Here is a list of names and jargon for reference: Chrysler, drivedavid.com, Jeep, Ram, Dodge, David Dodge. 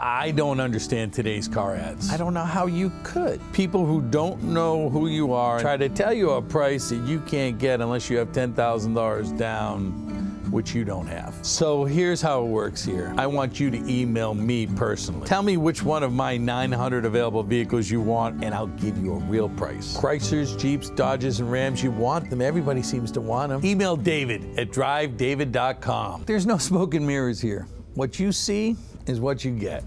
I don't understand today's car ads. I don't know how you could. People who don't know who you are try to tell you a price that you can't get unless you have $10,000 down, which you don't have. So here's how it works here. I want you to email me personally. Tell me which one of my 900 available vehicles you want, and I'll give you a real price. Chryslers, Jeeps, Dodges, and Rams, you want them. Everybody seems to want them. Email David at drivedavid.com. There's no smoke and mirrors here. What you see is what you get.